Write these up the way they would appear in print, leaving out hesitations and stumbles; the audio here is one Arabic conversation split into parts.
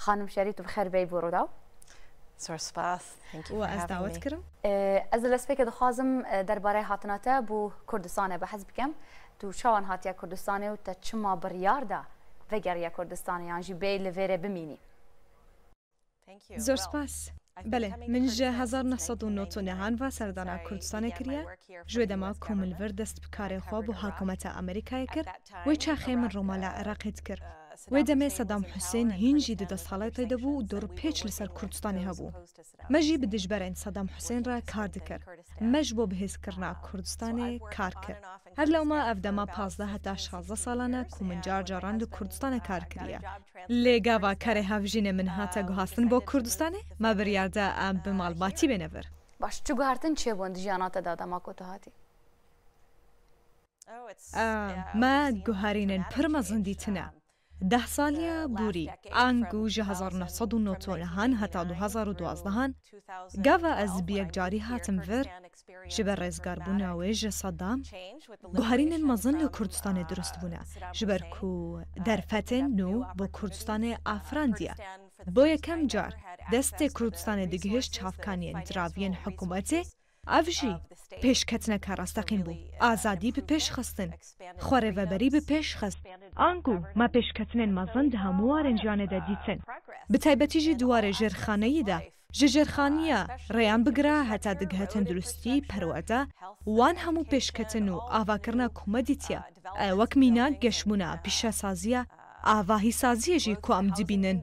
خانم شری تو بخیر بی بورودا. سپاس. و از دعوت کردم. از لسپی که دخوازم درباره هاتناته بو کردستانه به حزب کم تو شوان هاتیا کردستانه و تا چما بریارده وگریا کردستانه یعنی بی لفره بمینی. زور سپاس. بله من جه 1990 نهان و سردانه کردستان کریه جویده ما کمل ور دست بکار خواب و حکومت امریکای کرد و چه خیمن رومال عراقید کرد. و دمه صدام حسین هنجی ده ساله تایده بو دور پیچ لسر کردستانه هبو. مجی به دجبرین صدام حسین را کار دکر. مج بو بهز کرنا کردستانه کار کرد. هر لوما افدما 15 تا 16 سالانه کومنجار جاران ده کردستانه کار کریه. لگاوا کاره هفجین من هاتا گوهاستن با کردستانه ما بریارده ام به معلوماتی بنور. باش چو گوهرتن چه بوند جانات دادما کتو هاتی؟ ما گوهرینن پرمزندی تنه. 10 سالیه بوری آنگو 1990 هان حتا 2012 گاو از بیگ جاری هاتم ور جبر رزگار بونه و جه صدام گوهرین مزن لکردستان درست بونه جبر کو در فتن نو با کردستان افراندیه با یکم جار دست کردستان دگهش چافکانی انتراوین حکومتی افجی پیش کتنه که راستقین بو آزادی به پیش خستن خوره و بری به پیش خست آنگو ما پیش کتنین مزند هموارن جانه دا دیتن به تایبتی جی دوار جرخانهی دا جرخانیه ریان بگره حتا دگه تندرستی پرواده وان همو پیش کتن و آوا کرنه کمه دیتیه وک مینا گشمونه پیشه سازیه آواهی سازیه جی که ام دیبینن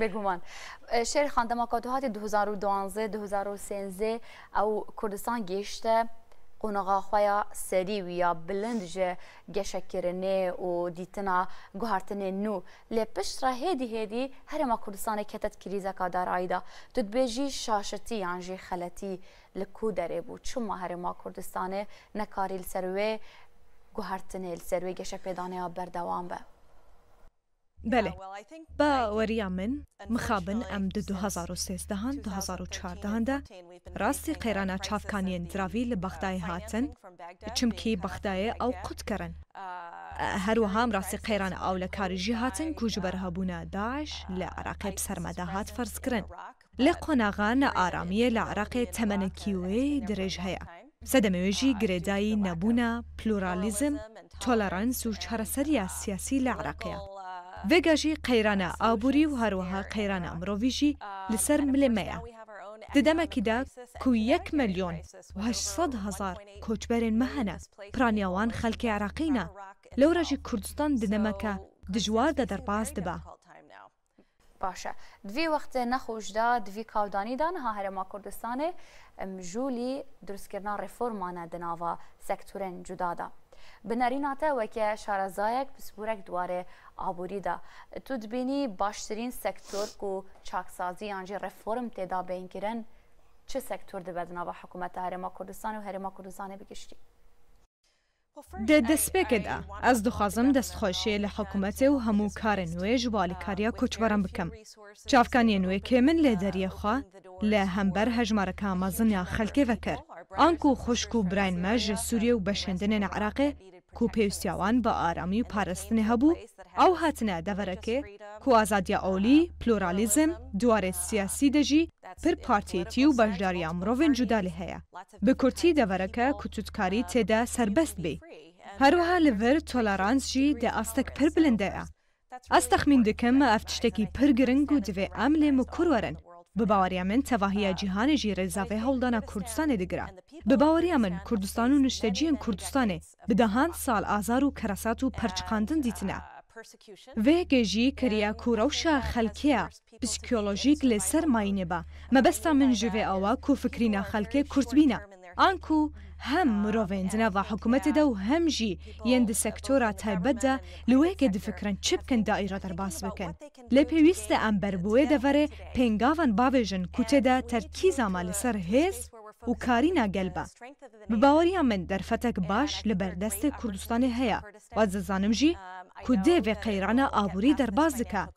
بگومان شهر خاندما کاتوهات 2012 2013 او کردستان گشته قونغا خویا سری ویا بلند جه گشکرنه و دیتنا گوهرتنه نو لپشت را هدی هرما کردستان کتت کریزه کادار آیدا تود بیجی شاشتی یعنی خلطی لکو داره بود چما هرما کردستان نکاری لسروه گوهرتنه لسروه گشک پیدانه بردوام به بله، با وریامن مخابن ام دو 2013 2014 ده راستی قیرانه چافکانی اندراوی لبغدای هاتن چمکی بغدای او قد کرن هر وهام راستی قیرانه او لکارجی هاتن کجبر هبونه داعش لعراقی بسرمده هات فرز کرن لقناغان آرامی لعراقی 8 درجه هیا سدمویجی گریدای نبونه پلورالیزم تولرانس و چارسری سیاسی لعراقیه وگاجی قیرانه آبوری و هروها قیرانه امرویجی لسر ملمه ددمه کده کو 1,800,000 کوچبرین مهنه پرانیوان خلک عراقینه لوراجی کردستان ددمه که دجوار ده درباز دبه باشه دوی وقت نخوش ده دوی کودانی ده نها هرما کردستانه مجولی درست کرنا رفورمانه دناوا سکتورین جدا ده بناریناته وکه شارزایک بسپورک دواره آبوری دا تو دبینی باشترین سکتور کو چاکسازی یعنی رفورم تدا بین کرن چه سکتور ده بدنا با حکومت هرما کردستان و هرما کردستان بکشتی؟ ده دسپیک ده از دخوازم دستخوشی لحکومت و همو کار نوی جوالی کاریا کچبرم بکم چافکانی نوی که من لدری خواه لهمبر هجمارکه مازن یا خلکی وکر آنکو خوشکو براین مج سوریه و بشندن عراقه کو پیوستیاوان با آرامی و پارستنه هبو او هاتنه دورکه کو آزادی اولی، پلورالیزم، دوار سیاسی دجی پر پارتیتی و بجداری امروین جداله هیا. به کرتی دورکه کتودکاری تیده سربست بی. هروها لور تولرانس جی ده استک پر بلنده ها. از تخمین دکم افتشتکی پر گرنگ و دوی عمل مکر ورن. به باوریا من تواهی جهان جی رزاوه هولدان کردستان دگره. به باوریا من کردستان و نشتجی کردستانه به دهان سال آزار و کراسات و پرچقاندن دیتنه. وی گجی کریا کوروشا خلکیه پسیکولوژیک لسر ماینه با. مبستا من جوه آوا کو فکرینا خلکه کردبینه. آنکو هم مروفين نضع حكومة دو همجي يند سكتورة تبدأ لواكد فكرن شبكن دائرة ترباس بكن لبيوست أمبر بويدا فره بينغافن بافيجن كتدا تركيز عمال سر هيس وكارينا قلبا بباوريا من درفتك باش لبردست كردستان هيا وززانمجي كده في قيرانا آبوري درباس دكا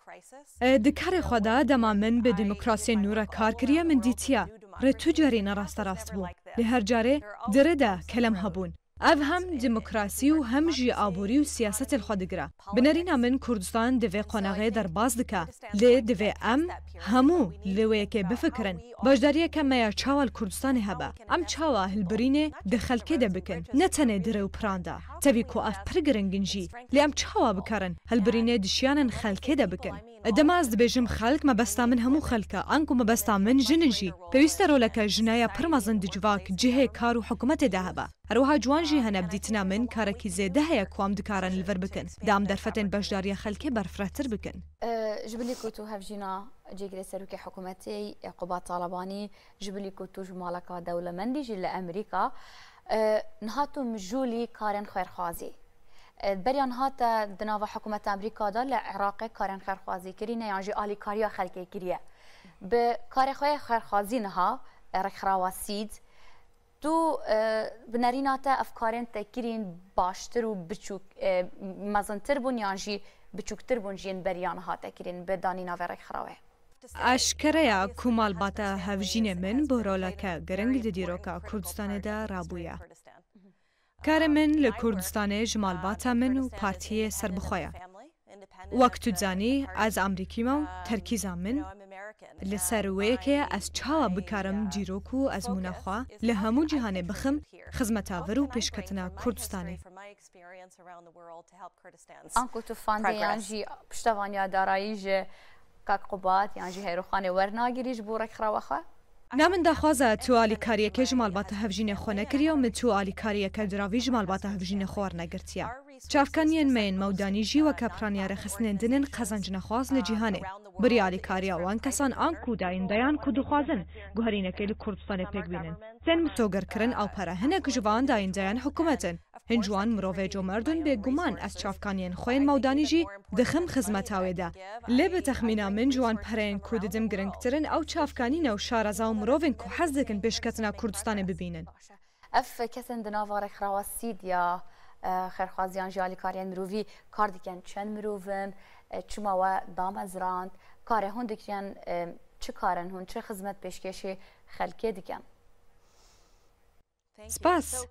دكار خدا دما من به ديمقراسي نورا كاركريا من ديتيا رتجارينا راست راست بو لهرجاره درده كلام هبون افهم ديمقراسي و همجي آبوري و سياسة الخدقرة بنارينا من كردستان دوه قناغي در بازدكا لی دوه ام همو لوه که بفکرن باشداریه که میا چاوال کردستان هبا ام چاوال هلبرینه دخلکه ده بکن نتنه دره و پرانده تاوی که اف پرگرنگنجی لی ام چاوال بکرن هلبرینه دشیانن خلکه ده بکن دماز دبیجم خلک مبستا من همو خلکه انکو مبستا من جننجی پیوسته رولکه جنایا پرمازن دجواک جهه کار و حکومت ده هبا هروها جوانجی هنه بدیتنا من کارکی زیده هیا کوام دکارن الور بکن دام درفتن باشداریه خلکه برفرهتر بکن جبلی کتو هفجینا جیگره سروک حکومتی قوبا طالبانی جبلی کتو جمالکا دولمندی جل امریکا نهاتو مجولی کارن خیرخوازی بریان هاتا دناو حکومت امریکا دا لعراق کارن خیرخوازی کرینه یعنی آلی کاریا خلکه کریه به کارخوای خیرخوازی نها رخراواسید تو بنارينا تا افكارن تكرين باشتر و بچوك مزنتر بون يانجي بچوكتر بون جين بريان ها تكرين بدانينا ورق خراوه اشکریا کومال باتا هفجین من برولکا گرنگ دیروکا کردستان دا رابویا کارمن لکردستان جمال باتا من و پارتی سربخویا وقت تزانی از امریکی ما ترکیزم من لسروه که از چاوا بکارم دیروکو از مناخوا لهمو جهانه بخم خزمتاور و پیشکتنا کردستانه انکو تو فانده یعنی پشتوانیا دارایی جه که قبات یعنی هیروخانه ورناگیریش بورک خراوخوا نامن دخوازه تو آلی کاریه که جمال باتا هفجین خو نکریا و من تو آلی کاریه که دراوی جمال باتا هفجین خوار نگرتیا چافکانین مین مودانی جی و کپرانیار خسنندنن قزنجن خواز لجیهانه بری آلی کاریا وان کسان آن کوداین دایان کودو خوازن گوهرینه که لکردستان پیگ بینن سن متوگر کرن او پره هنک جوان داین دایان حکومتن هنجوان مروفه جو مردن به گمان از چافکانین خوین مودانی جی دخم خزمتاوی ده لب تخمینا من جوان پرین کوددم گرنگترن او چافکانین و شارزاو مروفین که حزدکن بشکتنا کردستان ببینن اف کسن دناوار خراواسید یا خیرخوازیان جالی کارین مروفی کار دیکن چند مروفن چما و دام از راند کاره هون دیکن چه کارن هون چه خزمت پیشکشی خلکی دیکن سپاس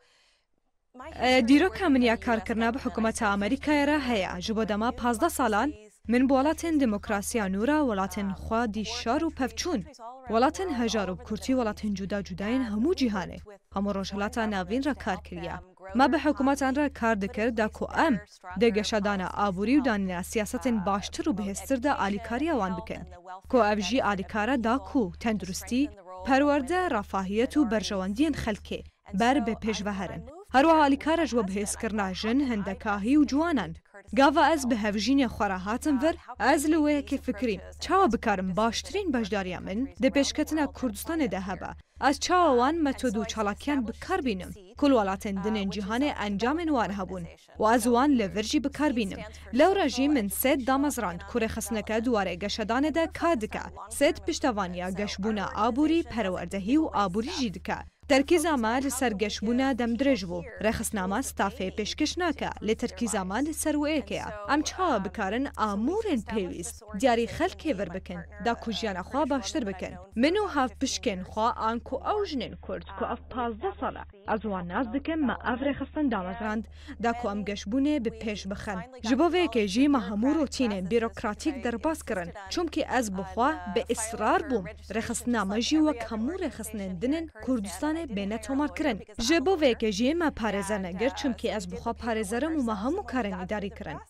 دیروکا من یا کار کرنا به حکومت امریکای را هیا جبودما 15 سالان من بولاتن دموکراسی نورا ولاتن خوا دیشار و پفچون ولاتن هجار و کرتی ولاتن جدا جداین همو جهانه همو روشلاتا ناوین را کار کریا ما به حکومتان را کار دکرد دا که ام ده گشدان آوری و دانینا سیاستن باشتر و بهستر دا آلیکاری اوان بکن که افجی آلیکارا دا که تندرستی پرورده رفاهیت و برجواندین خلکه بر به پیشوهرن هروها آلیکارا جو بهست کرنا جن هندکاهی و جوانان گاوا از به هفجین خورا هاتم ور از لوه که فکریم چاوا بکارم باشترین باشداریا من ده پیشکتنا کردستان ده هبا از چاوان متودو چالاکیان بکار بینم کل ولاتن دنین جهانه انجام نوار هبون و از وان لورجی بکار بینم لو راجی من سید دامزراند کوره خسنکه دواره گشدانه ده کادکه سید پشتوانیا گشبونه آبوری پروردهی و آبوری جیدکه ترکیز آمال سر گشبونه دمدرج بو رخصنامه ستافه پیشکش نکه لی ترکیز آمال سر و ایکه ام چاوا بکارن آمورن پیویست دیاری خلکه ور بکن دا کجیان خواه باشتر بکن منو هاف پشکن خواه آنکو اوجنن کرد که اف 15 ساله از وان ناز دکم ما اف رخصن دامزراند دا که ام گشبونه به پیش بخن جبوه که جی ما همو روتین بیروکراتیک درباز کرن چون که از بخواه به اصرار بوم رخصنامه جی وک همو رخصنندنن کردستان بینه تومار کرن جبو ویکجی ما پارزر نگر چون که از بخوا پارزرم و ما همو کارن اداری کرن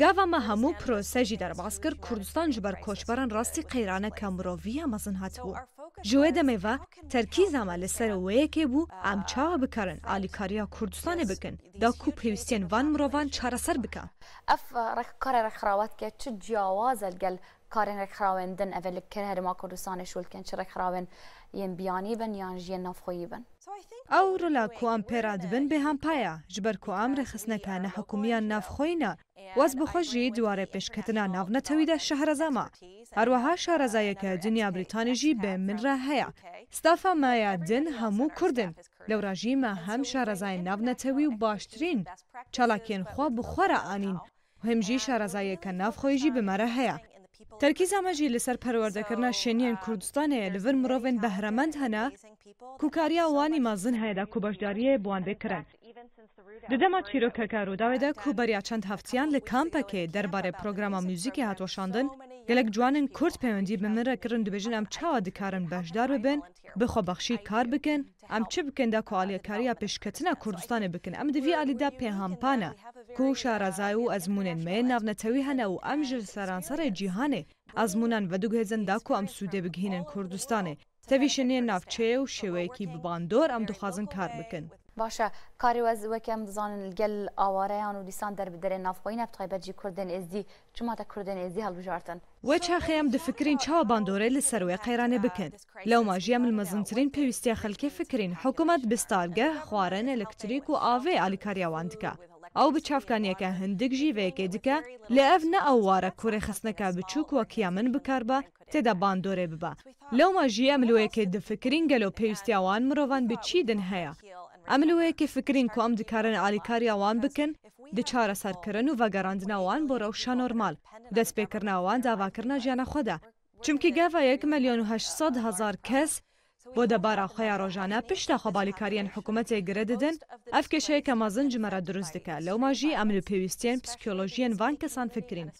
گاوا ما همو پروسه جی در باز کر کردستان جبر کوچبران راستی قیرانه کمروویه مزن هات بو جوه دمیوه ترکیز همه لسر ویکه بو امچاوه بکرن آلیکاریا کردستان بکن دا کو پیوستین وان مرووان چارسر بکن اف رخ کار رخراوات که چه جاواز الگل کارن رخراون دن اول که هر ما کردستان شول کن شرک رخراون یم بیانی بن یا جین نفخوی بن. او رلا کوام پراد بن به هم پایا جبر کوام رخس نکانه حکومیان نفخوی نه واس بخوجی دواره پشکتنا ناو نتویده شهرزما. اروها شهرزایی که دنیا بریتانیجی به من راهیا. استافا مایا دن همو کردن. لوراجی ما هم شهرزای ناو نتوی و باشترین. چالاکین خوا بخورا آنین. همجی شهرزایی که نفخویجی به مراهیا. ترکیز همجی لسر پروردکرنا شنین کردستانه لور مروین بهرمند هنه کوکاریا وانی مازن هیده کوباشداریه بوانده کرن. ددما چیروکه که روداویده کوبریا چند هفتیان لکامپکه درباره پروگراما موزیکی هاتوشاندن گلک جوانن کرد پیوندی بمره کرن دبیجن ام چاوا دکارن باشدار ببن بخوا بخشی کار بکن ام چه بکن دا کوالی کاریا پیشکتنا کردستانه بکن ام دوی علی دا پیهمپانه کو شارزای و ازمونن می ناو نتوی هنه و ام جل سرانسر جیهانه ازمونن و دوگهزن دا کو ام سوده بگهینن کردستانه تویشنی نافچه و شویکی بباندور ام دخوازن کار بکن. باشه کاری وز وکم زانن گل آوارهان و دیسان در بدر نافخوین ابتقیبت جی کردن ازدی چما تا کردن ازدی هل بجارتن وچه خیم ده فکرین چاو باندوره لسروی قیرانه بکن لو ماجیم المزنترین پیوستی خلکی فکرین حکومت بستارگه خوارن الکتریک و آوه علی کاریاواندکه او بچافکانیه که هندک جیوه که دکه لعف نه اواره کوری خسنکه بچوک و کیامن بکار با تدا باندوره ببا لو ماجیم ملوه که ده فکرین گلو پیوستی آوان مروان بچیدن هیا املوه که فکرین که ام دکارن علیکاری آوان بکن ده چاره سر کرن و وگراندن آوان با روشا نورمال دست بکرن آوان داوا کرن جان خوده چونکه گفه 1,800,000 کس با دبارا خویا روژانه پشتا خواب علیکارین حکومت گره ددن اف کشه که مازن جمره درست دکه لو ماجی املو پیوستین پسیکولوژین وان کسان فکرین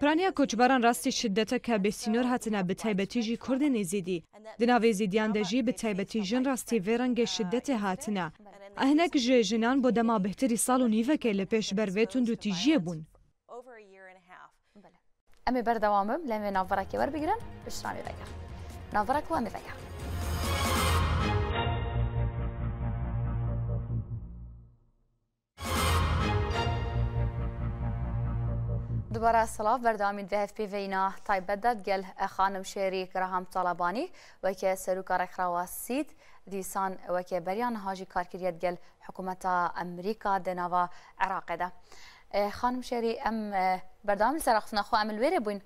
پرانیا کوچباران راستی شدته که به سینور هاتنه به تایبتی جی کردن ازیدی دناوی زیدیان دجی به تایبتی جن راستی ویرنگ شدته هاتنه اهنک جنان با دما بهتری سال و نیوه که لپیش برویتون دو تیجیه بون امی بردوامم لامه نافراکی بر بگیرن بشرامی بگم نافراک و امی بگم دوباره سلاف بردامی ده FPV اینا تایبدد گل خانم شری کرهم طالبانی و که سروکار اخراواسید دیسان و که بریان هاجی کارکریت گل حکومت امریکا دنوا عراق ده خانم شری ام بردامی سرخصنا خو ام الویره بوین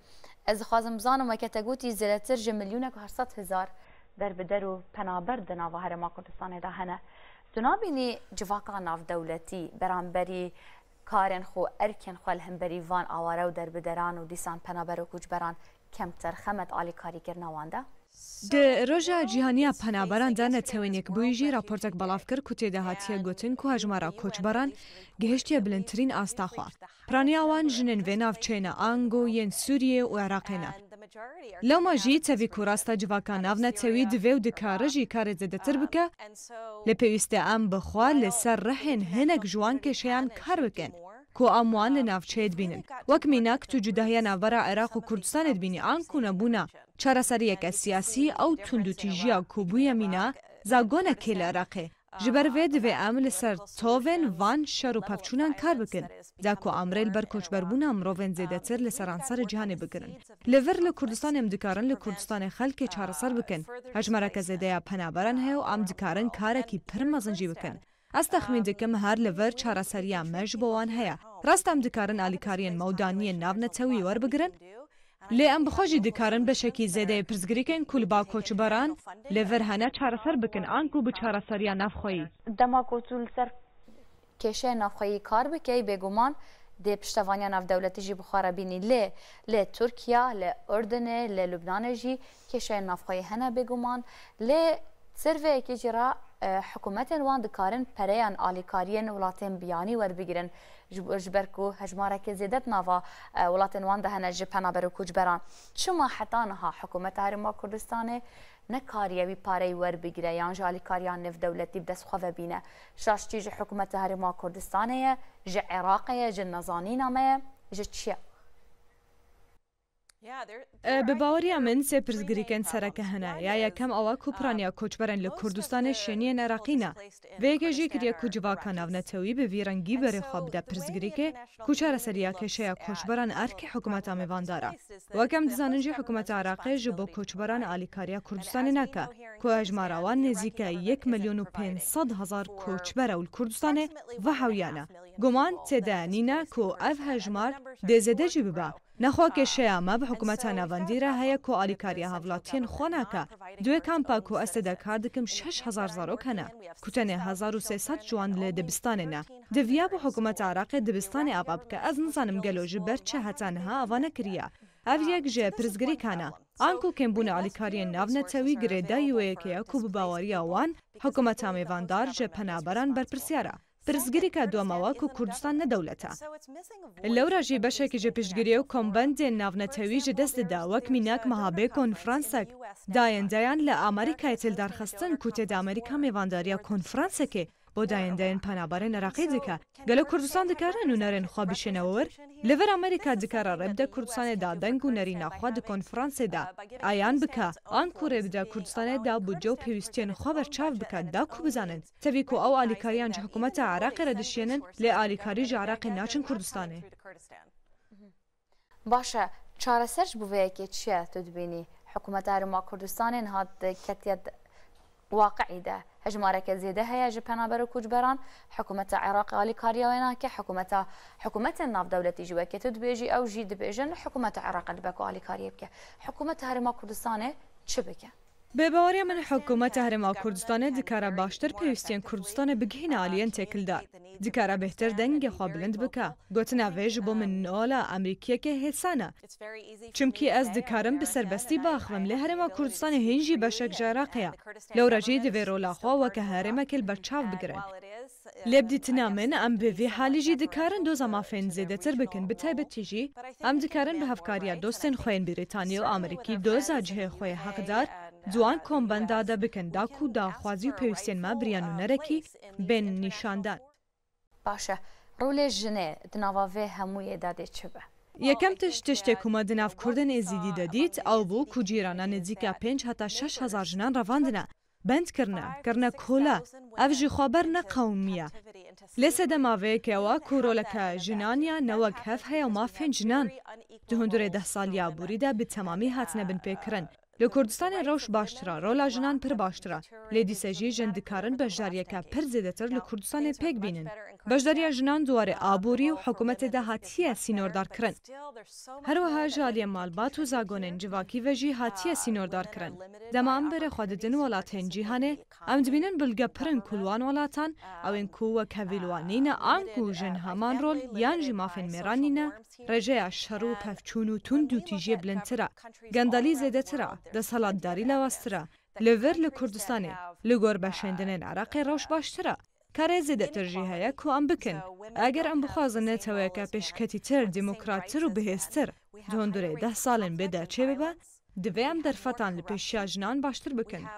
از خوازم زانم و که تگوتی زلتر جملیونک و 800,000 در بدرو پنابر دنوا هرما کردستان ده هنه تنابینی جواقا ناف دولتی برانبری کارن خو ارکن خو الهمبری وان آواره و دربدران و دیسان پنابر و کوچبران کمتر خمد عالی کاری کرنوانده؟ ده روژا جیهانیا پنابران ده نتوینیک بویجی راپورتک بلاف کرد که تیده هاتیه گوتن که هجمارا کوچبران گهشتی بلندترین آستاخوا. پرانیاوان جنن ویناف چینه آنگو ین سوریه و عراقینه. لو ماجی تاوی کوراستا جواکاناونا تاوی دوی و دکارجی کار زده تر بکه لپیوسته ام بخوا لسر رحین هنک جوان کشیان کار بکن کو اموان لنافچه بینن وک میناک تو جدهیه ناورا عراق و کردستان بینی آن کونه بونا چاره سر یک سیاسی او تندوتیجیا کوبوی مینا زاگونه کل عراقه جبروه دوی ام لسر تاوین وان شر و پفچونان کار بکن دا که امریل بر کچبربون امروین زیده تر لسرانسر جهانه بکرن لور لکردستان امدکارن لکردستان خلک چاره سر بکن هجمرک زیده پنابرن هیو امدکارن کارکی پرمزنجی بکن از تخمین دکم هر لور چاره سریا مجبوان هیا راست امدکارن علیکارین مودانی ناو نتوی ور بگرن لی ام بخوجی دکارن بشکی زیده پرزگریکن کل با کوچباران لیور هنه چارسر بکن آنکو به چارسر یا نفخویی دما کوتول سر کشه نفخویی کار بکی بگومان ده پشتوانیا ناف دولتی جی بخواره بینی لی ترکیه لی اردنه لی لبنانه جی کشه نفخویی هنه بگومان لی سروه اکی جرا حکومت وان دکارن پریان آلیکارین ولاتین بیانی ور بگیرن جبرکو هجماره که زیدت نوا ولاتین وان دهنه جپنا برو کجبران چما حتانها حکومت هرما کردستانه نکاریه بی پاره ور بگیره یانج آلیکاریان نف دولتی بدست خواه بینه شاشتی جه حکومت هرما کردستانه جه عراقه جه نزانینامه جه چیه؟ بباوریا من سپرز گریکن سرکه هنه یا یکم آوا کوپرانیا کوچبرن لکردستان شنی نراقینا ویگه جی کریا کوجواکان او نتوی به ویرنگی بری خواب ده پرز گریکه کوچه رسریا کشه یا کوچبرن ارکی حکومت آمیوان داره وکم دزاننجی حکومت عراقی جبو کوچبرن آلیکاریا کردستان نکه که اجماراوان نزیکه 1,500,000 کوچبره و کردستان و حویانه گمان تدانینا که او هجمار دزده جی ببا نخواه که شیامه به حکومت نواندی را هیا که آلیکاری هاولاتین خونه که دوی کمپا که استده کردکم 6,000 زاروک هنه کتنه 1,300 جوان لدبستانه نه دویا به حکومت عراق دبستانه عباب که از نزانم گلو جبر چه هتانها اوانه کریه او یک جه پرزگری کنه آنکو کمبون علیکاری نونتوی گریده یویه که یکو بباوری آوان حکومت همیواندار جه پنابران برپرسیاره پرزگری که دواماوا که کردستان ندولته. لورا جی بشه که جه پیشگیری و کمبند نونتوی جه دست داوک میناک مهابه کنفرانسک دایندهیان لامریکای تل درخستن کته ده امریکا میوانداریا کنفرانسکه با دایندهیان پنابران عراقی دکه گلو کردستان دکارن و نرین خواه بشنور لور امریکا دکاره ربده کردستان دا دنگ و نرین خواه ده کنفرانس ده آیان بکه آن که ربده کردستان دا بودجه و پیوستین خواه برچاو بکه دا که بزانن تاوی که او آلیکاریان جه حکومت عراق را دشینن لی آلیکاری جه عراق ناچن کردستانه باشه چاره سرج بویه که چیه تدبینی حکومت عراق کردستان نهاد کتید واقعی ده هجمارك زيده هيا جبنابر وكوجبران حكومة عراق غالي كاريا ويناكي حكومة الناف دولتي جواكي تدبيجي أو جيد بيجن حكومة عراق الباكو غالي كاريا بك حكومة هرما كردستاني شبكة به باوری من حکومت هرما کردستان دکاره باشتر پیوستین کردستان بگهین عالیان تکل دار. دکاره بهتر دنگ خوابلند بکه. گوتنا ویج با من نالا امریکیه که حسانه. چمکی از دکارم بسربستی باخوام لی هرما کردستان هنجی بشک جراقیه. لوراجی دوی رولا خواه وکه هرما کل برچاو بگرن. لبدیتنا من ام به وی حالی جی دکارن دوزا مافین زیده تر بکن بتایبت تیجی ام دکارن به هفکاریا دوستین خوین بریتانیا و امریکی دوزا جه خوی حق دار جوان کمبند داده بکن دا کو داخوازی و پیوستین ما بریانو نرکی بین نیشاندن. باشه، رول جنه دنواوه هموی داده چه به؟ یکم تشتشتی کما دناف کردن ازیدی دادید او بو کو جیرانا نزیکا 5 تا 6,000 جنان رواندنه. بند کرنه کوله او جی خبر نه قومیه لسه ده ماوه که اوه کورولکه جنانیا نوک هف هیا ما 5 جنان دهندور 10 سالیا بوریده به تمامی هاتنه بن پیکرن لکردستان روش باشتره، رولا جنان پر باشتره. لیدیسه جی جندکارن بجداریه که پر زیده تر لکردستان پیک بینن. بجداریه جنان دواره آبوری و حکومت ده هاتیه سینوردار کرن. هر و هر جالی مالبات و زاگونن جواکی و جی هاتیه سینوردار کرن. دمان بره خواددن ولاتین جیهانه، امدبینن بلگه پرن کلوان ولاتان، او انکو و کویلوانین آنکو جن همان رول یان جی مافن میرانین، رجه شرو پفچون و تند و تیجی بلندتره. گندالی زیده تره. ده سالاتداری لوستره، لور لکردستانه، لگور بشندنین عراقی روش باشتره. کاره زیده ترجیه هیا که ام بکن. اگر ام بخوازنه تویه که پیشکتی تر، دموکرات تر و بهستر، دهندوره 10 سالن بده چه ببه، دوی ام در فتان لپیشیا جنان باشتر بکن.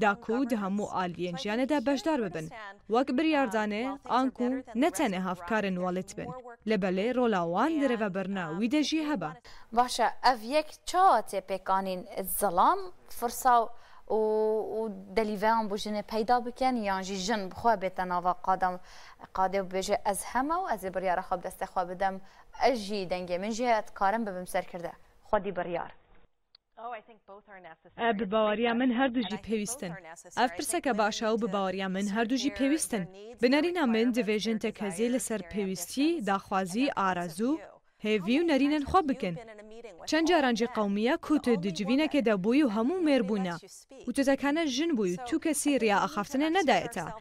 داکو ده همو آلوین جیانه ده بشدار ببن. وک بریاردانه آنکو نتنه هفکارن والت بن. لبله رولاوان دره و برناوی ده جیه با. باشه او یک چا تپکانین الظلام فرصا و دلیوان بجنه پیدا بکن یا جی جن بخواه بتناوه قاده بجه از همه و از بریار خواب دست خواب بدم اجی دنگه من جهت کارم ببم سر کرده. خودی بریار. اب باوریا من هر دو جی پیوستن. اف پرسه که باشا و باوریا من هر دو جی پیوستن. بنارینا من دویجن تکزی لسر پیوستی، داخوازی، آرازو، هیوی و نرینن خواب بکن. چند جاران جی قومیه کت دجوینه که دبوی و همو مربونه. و تو تکنه جن بوی تو کسی ریا اخافتنه ندایتا.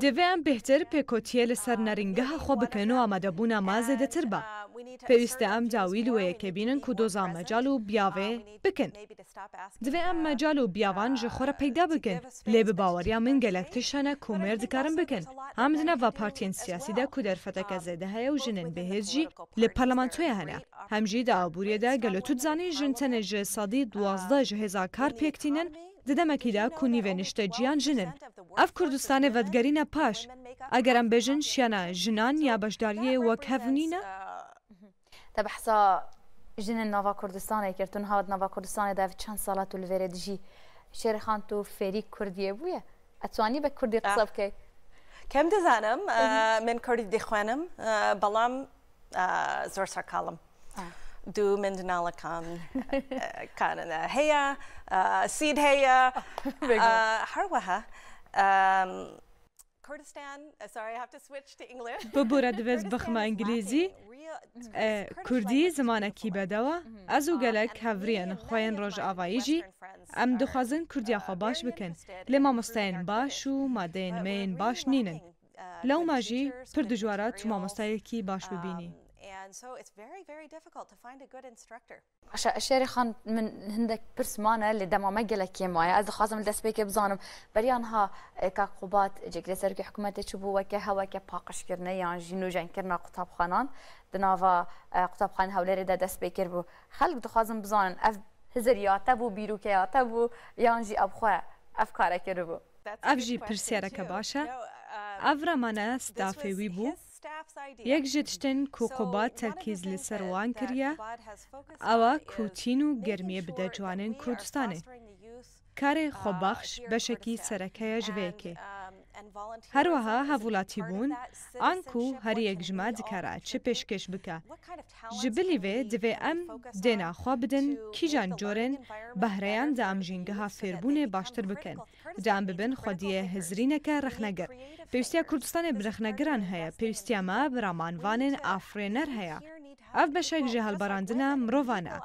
دوی هم بهتر پیکوتیه لسر نرینگه خواب بکن و آمده بونه ما زده تر با. پیوسته ام داویل و یکی بینن که دوزا مجال و بیاوه بکن. دوی ام مجال و بیاوان جخوره پیدا بکن. لیب باوریا من گلکتشانه که مرد کارم بکن. همدنه و پارتین سیاسی ده که در فتک زده های و جنن بهز جی لپارلمانتوی هنه. همجی ده آبوریه ده گلوتود زانی جنتن جه صدی 12 جه هزار کار پیکتینن ددمکی ده کنی و نشته جیان جنن. اف کردستان ودگرین پاش. اگرم بجن شیانه جنان یا بشداریه و کهونینه؟ تبحثا جن نوا کردستانه کرتون هاد نوا کردستانه داره چند ساله تو الوردجی شری خان تو فریق کردیه بوده اتوانی به کردی قصب که کم دزنم من کردی دخوانم بالام زور سرکالم دو من دنال کان کانه هیا سید هیا هر وها Kurdistan. Sorry, I have to switch to English. ببورد وز بخما انگلیزی کردی زمانه کی بدوا از اوگلک هفرین خوین روج آوایجی ام دخوازن کردی خو باش بکن لما مستین باش و مادین مین باش نینن لو ماجی پر دجوارات تو ما مستین کی باش ببینی and so it's very difficult to find a good instructor. شيري خان من هندك برسمانه اللي دما ما قالك يمايا از خاصه من دسبيك بزانم بريانها كاقوبات جكلي سرك حكومه تشبو وك هوا ك باقش كرنا يعني جنو جن كرنا قطاب خانان دناوا قطاب خان هولري د دسبيكر بو خلق دخازم بزان اف هزرياته بو بيروكياته بو يانجي ابخوا افكاره كربو افجي برسيره كباشا افرمانه ستافي ويبو یک جتشتن کوقبات ترکیز لسروان کریا، آوا کوتینو گرمی بده جوانن کردستانه. کار خوبخش بشکی سرکه جویکه. هر وها هولاتی بون، آنکو هر یک جمع دکاره چه پیشکش بکه. جبلیوه دوی ام دینا خواب بدن کی جان جورن بهریان دام جنگه ها فربونه باشتر بکن. دام ببن خودیه هزرینه که رخنگر. پیوستیا کردستان برخنگران هیا، پیوستیا ما برامانوانن آفرینر هیا. اف بشک جهل براندنا مرووانا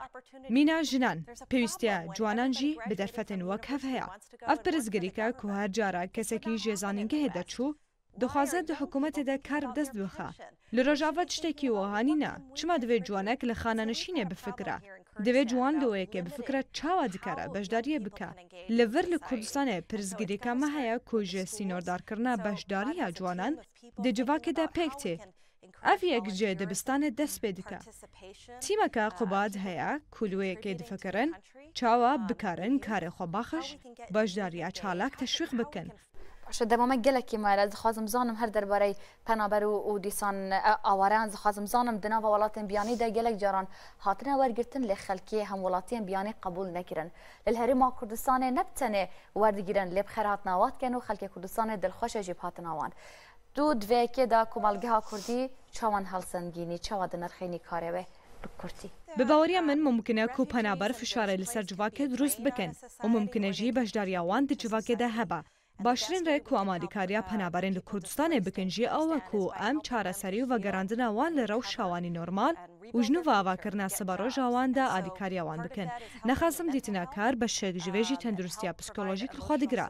مینا جنان پیوستیا جوانانجی به درفتن وکف هیا اف پرزگری که که هر جارا کسکی جزانینگه ده چو دخوازه ده حکومت ده کار دست بخوا لرجاوه چتکی وهانی نه چما دوی جوانک لخانه نشینه بفکره دوی جوان دوی که بفکره چاوا دکره بشداریه بکه لور لکردستانه پرزگری که مهیا که جه سینوردار کرنه بشداریه جوانان ده جواک ده پیکتی اف یک جه دبستان دست بدکه تیما که قباد هیا کلوه که دفکرن چاوا بکارن کار خوباخش باشداریا چالاک تشویق بکن باشه دمامه گلکی مایل زخوازم زانم هر درباره پنابر و دیسان آواران زخوازم زانم دناو ولاتین بیانی ده گلک جاران هاتنه ورگرتن لخلکی هم ولاتین بیانی قبول نکرن للهریما کردستانه نبتنه وردگیرن لبخیر هاتناوات کن و خلک کردستانه دلخوش جیب هاتناوان دود ویکی دا کمالگاه کردی چوان هلسنگینی چوا دنرخینی کاره به کردی. به باوریم من ممکنه کو پنابر فشاره لسر جواکه درست بکن و ممکنه جی بشداریاوان دی جواکه ده هبه. باشترین ره کو امادیکاریا پنابرین لکردستانه بکن جی آوه کو ام چاره سری و گراندن آوان لرو شاوانی نورمال و جنوب آوه کرنا سبارو جاوان ده آدیکاریاوان بکن. نخواستم دیتنا کار بشک جویجی تندرستیا پسکولوژیک خودگرا.